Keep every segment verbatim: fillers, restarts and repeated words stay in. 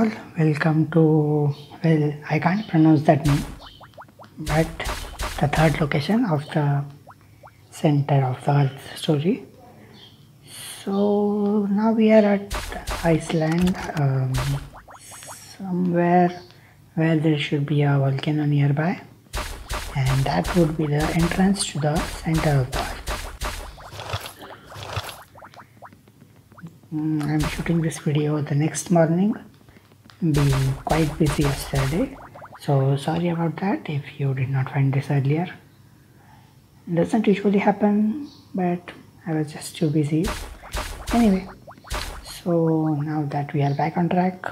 all, welcome to, well, I can't pronounce that name, but the third location of the Centre of the Earth story. So now we are at Iceland, um, somewhere where there should be a volcano nearby, and that would be the entrance to the Centre of the Earth. I'm shooting this video the next morning, being quite busy yesterday, so sorry about that if you did not find this earlier. It doesn't usually happen, but I was just too busy. Anyway, so now that we are back on track,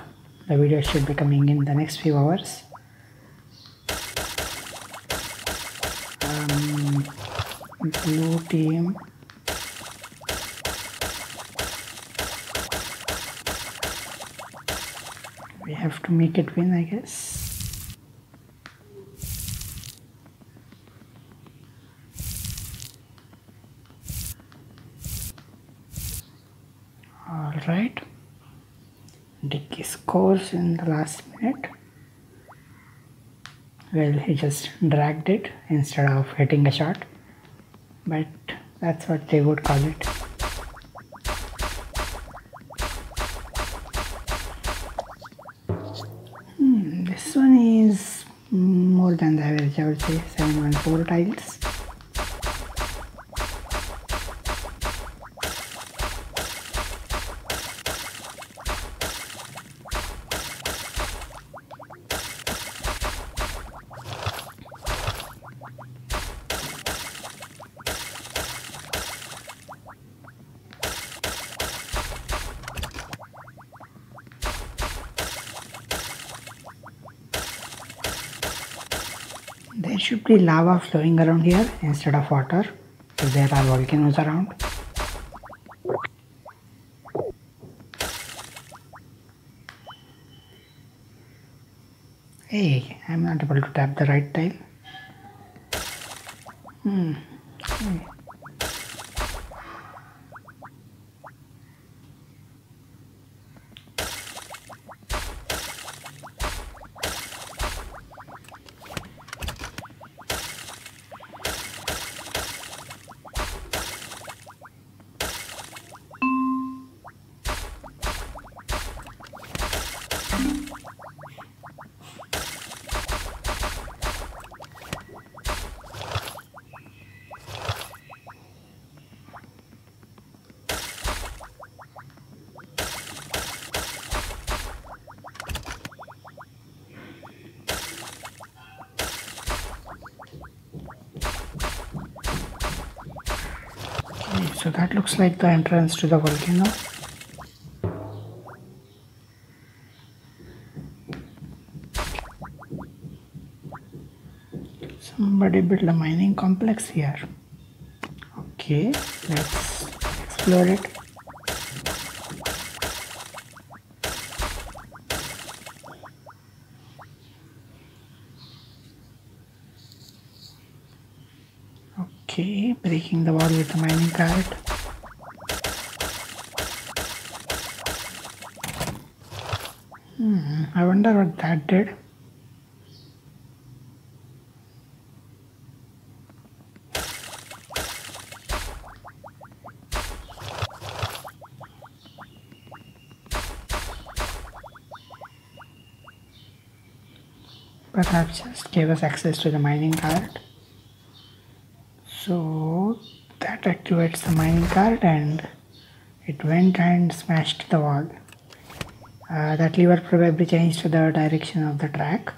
the video should be coming in the next few hours. Um, blue team. We have to make it win, I guess. Alright. Dicky scores in the last minute. Well, he just dragged it instead of hitting a shot. But that's what they would call it. This one is more than the average, I would say, seven one four tiles. There should be lava flowing around here instead of water, so there are volcanoes around. Hey, I'm not able to tap the right tile. Hmm. Hey. So that looks like the entrance to the volcano. Somebody built a mining complex here. Okay, let's explore it. Okay, breaking the wall with a mining cart. Hmm, I wonder what that did. Perhaps just gave us access to the mining cart. So that activates the mining cart, and it went and smashed the wall. Uh, that lever probably changed the direction of the track.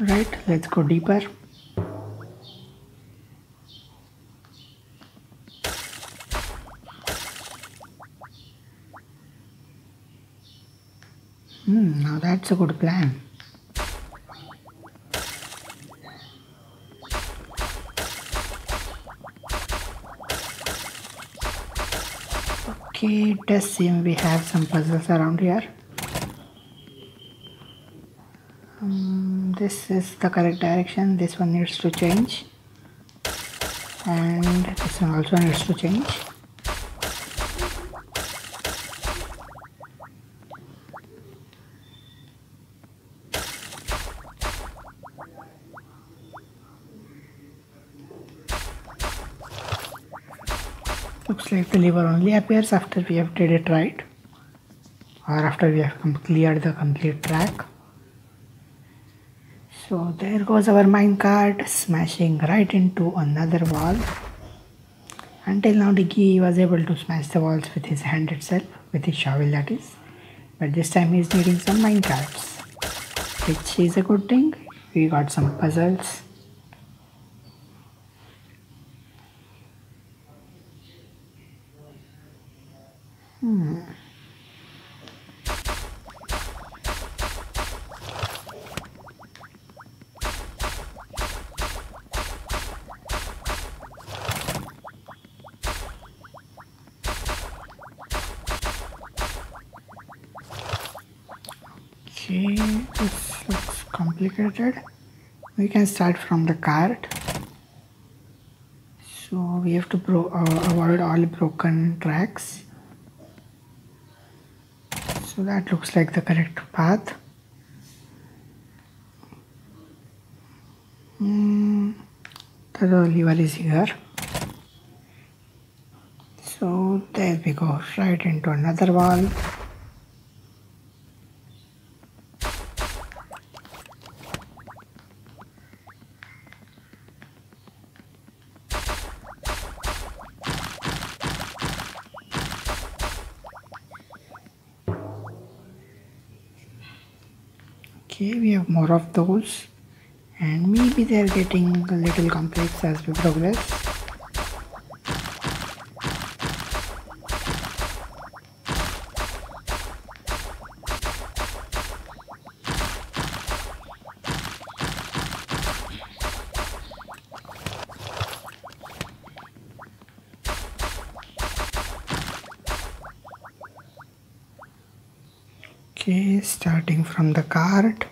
Alright, let's go deeper. Hmm, now that's a good plan. Okay, it does seem we have some puzzles around here. Um, this is the correct direction, this one needs to change. and this one also needs to change. Looks like the lever only appears after we have did it right, or after we have cleared the complete track. So there goes our minecart, smashing right into another wall. Until now Diggy was able to smash the walls with his hand itself, with his shovel that is. But this time he is needing some minecarts, which is a good thing. We got some puzzles. Hmm. Okay, this looks complicated. We can start from the cart. So we have to bro uh, avoid all broken tracks. So that looks like the correct path. Mm, the lever is here. So there we go, right into another wall. Okay, we have more of those, and maybe they are getting a little complex as we progress. Okay, starting from the cart.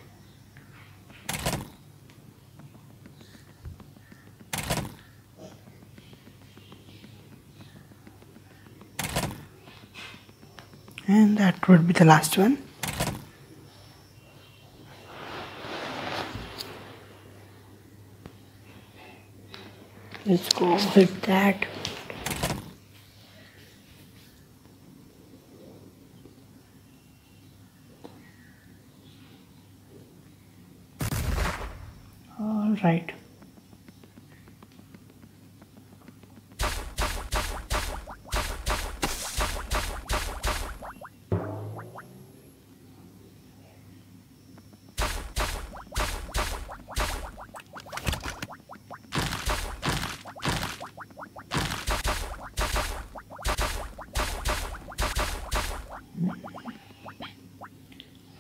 And that would be the last one. Let's go hit that. Right.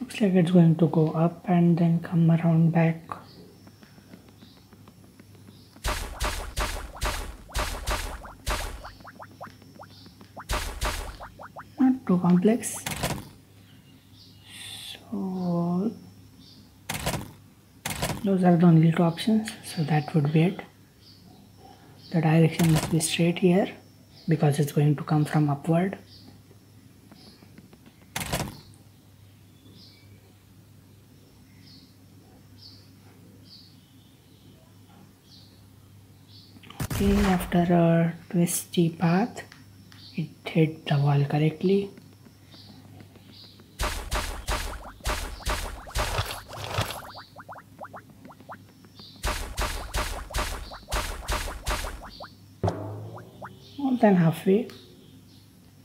Looks like it's going to go up and then come around back. Too complex. So those are the only two options, so that would be it. The direction must be straight here because it's going to come from upward. Okay, after a twisty path, it hit the wall correctly. More than halfway.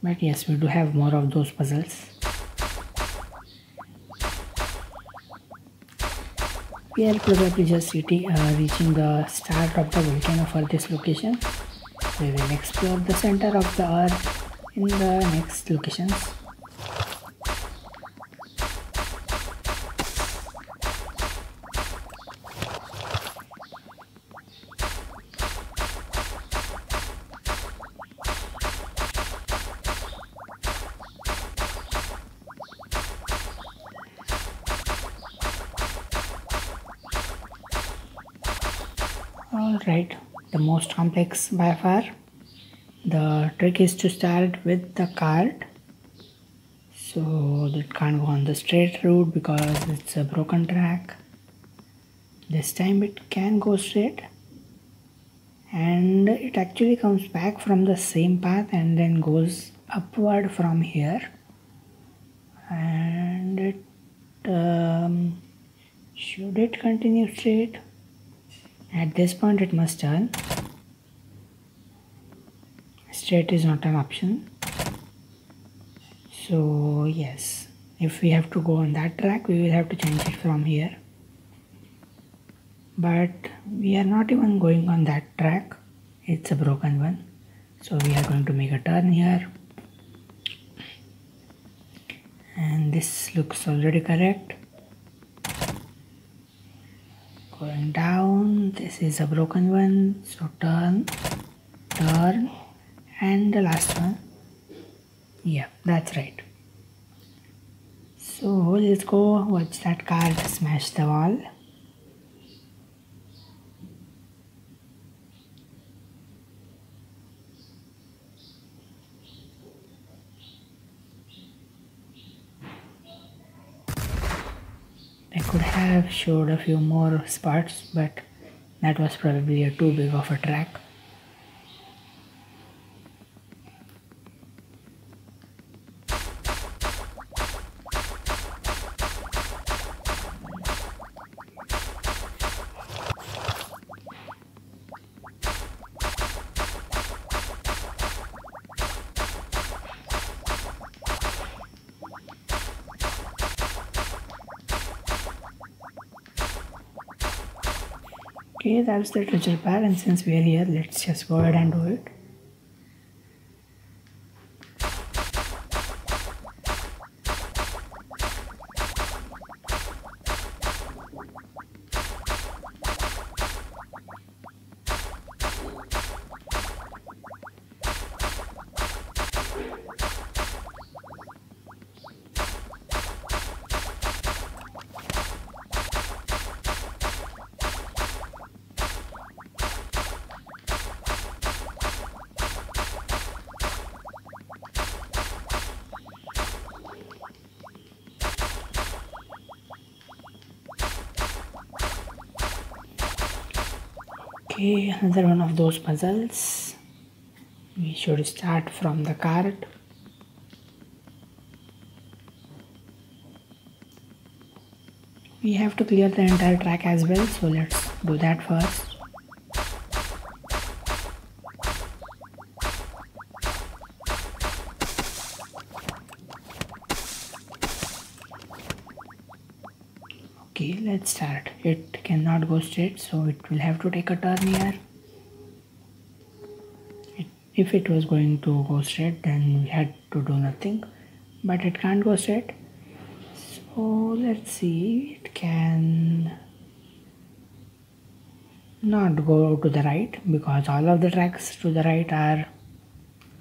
But yes, we do have more of those puzzles. We are probably just reaching the start of the volcano for this location. We will explore the center of the earth in the next locations. All right. the most complex by far. The trick is to start with the card so that can't go on the straight route because it's a broken track. This time it can go straight and it actually comes back from the same path and then goes upward from here, and it um, should it continue straight at this point it must turn. Straight is not an option, so yes, if we have to go on that track we will have to change it from here, but we are not even going on that track, it's a broken one, so we are going to make a turn here, and this looks already correct. Going down, this is a broken one, so turn, turn, and the last one, yeah, that's right. So let's go watch that card smash the wall. I could have showed a few more spots, but that was probably a too big of a track. Okay, that's the treasure pair, and since we are here, let's just go ahead and do it. Okay, another one of those puzzles. We should start from the card. We have to clear the entire track as well, so let's do that first. Okay, let's start. It cannot go straight, so it will have to take a turn here. It, if it was going to go straight, then we had to do nothing. But it can't go straight. So let's see, it can not go to the right because all of the tracks to the right are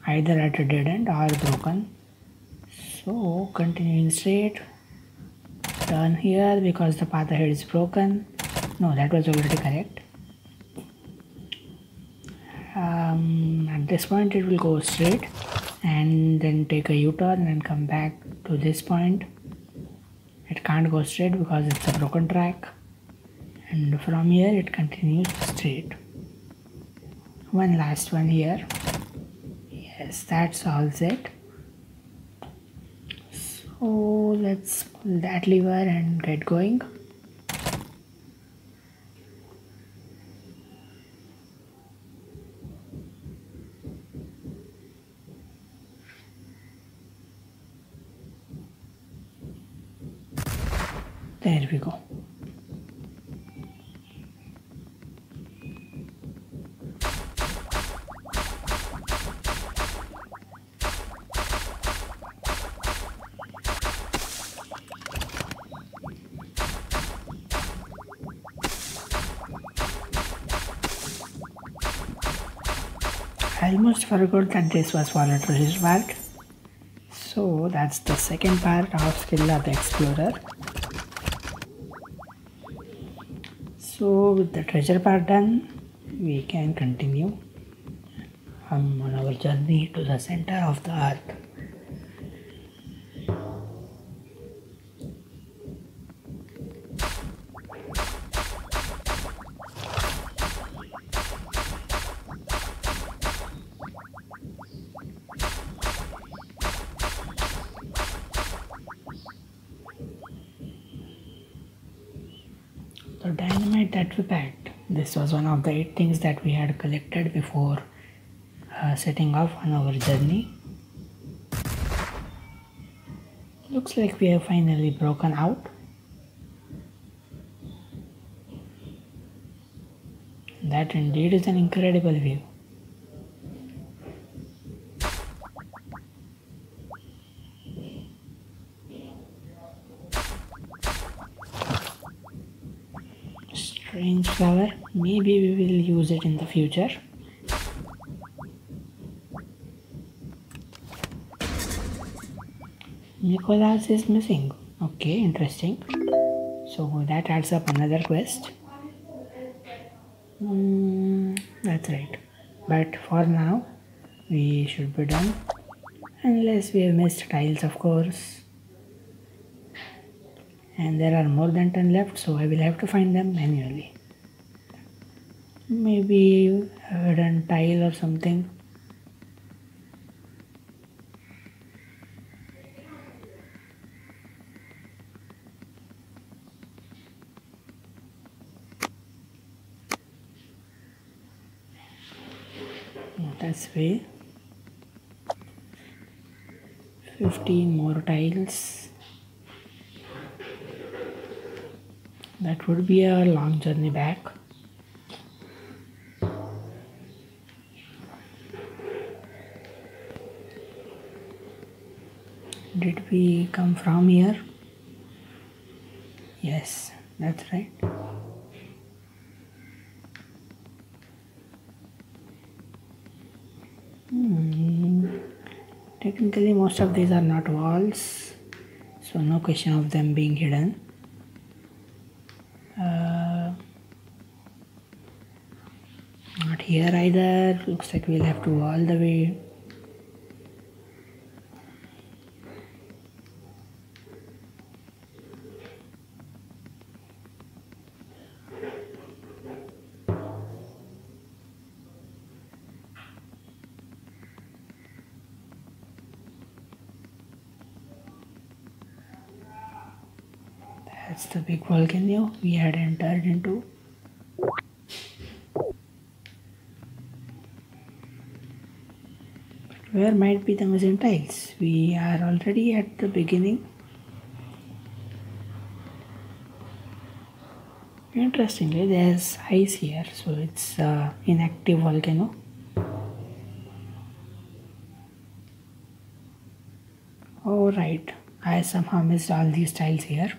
either at a dead end or broken. So continuing straight. Turn here because the path ahead is broken. No, that was already correct. Um, at this point it will go straight and then take a U-turn and come back to this point. It can't go straight because it's a broken track, and from here it continues straight. One last one here. Yes, that solves it. Oh, let's pull that lever and get going. There we go. I almost forgot that this was for a treasure part. So that's the second part of Scilla the Explorer. So with the treasure part done, we can continue um, on our journey to the center of the earth. The dynamite that we packed, this was one of the eight things that we had collected before uh, setting off on our journey. Looks like we have finally broken out. That indeed is an incredible view. Strange flower, maybe we will use it in the future. Nicholas is missing. Okay, interesting. So that adds up another quest. Mm, that's right. But for now, we should be done. Unless we have missed tiles, of course. And there are more than ten left, so I will have to find them manually. Maybe a hidden tile or something. That's way. Fifteen more tiles. That would be a long journey back. Did we come from here? Yes, that's right. Hmm. Technically, most of these are not walls, so no question of them being hidden. Uh, not here either. Looks like we'll have to go all the way. That's the big volcano we had entered into. But where might be the missing tiles? We are already at the beginning. Interestingly, there's ice here, so it's an inactive volcano. Oh right, I somehow missed all these tiles here.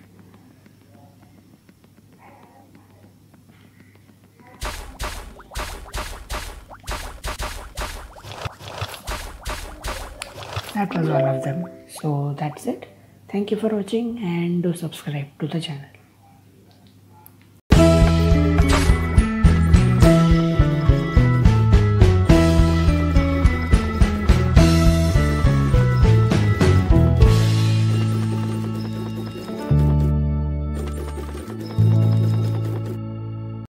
That was all of them. So that's it. Thank you for watching and do subscribe to the channel.